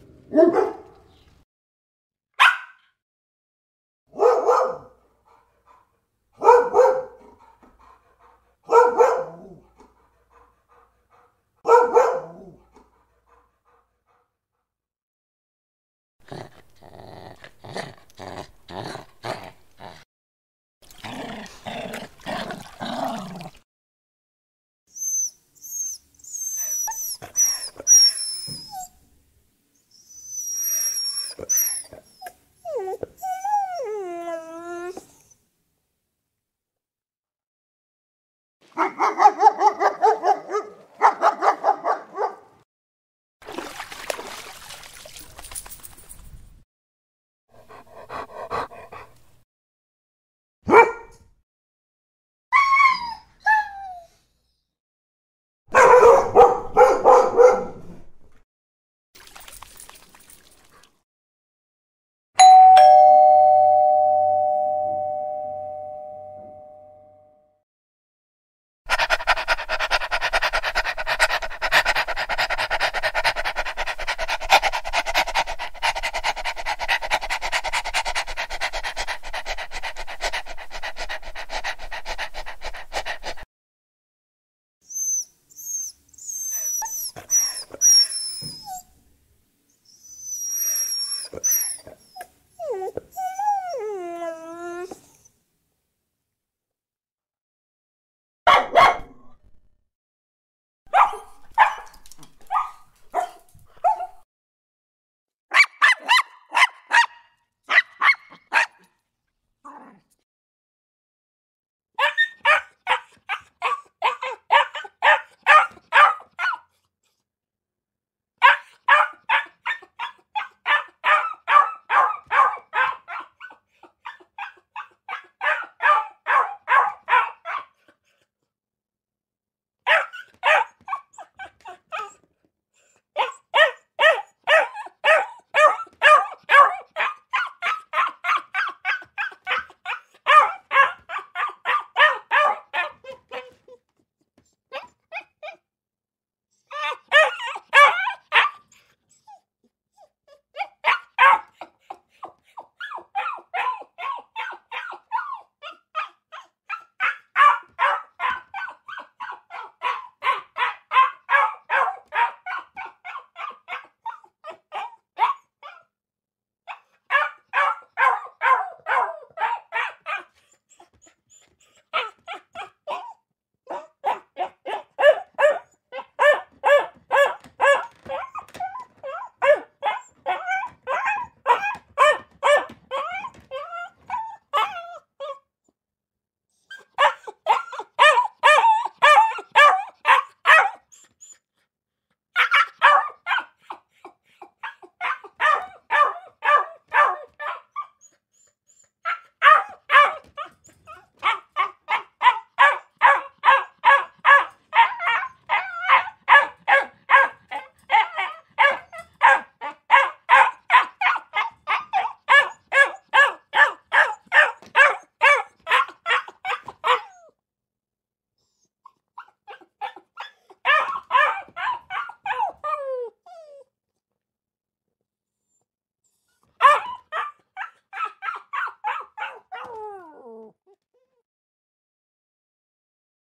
Woo!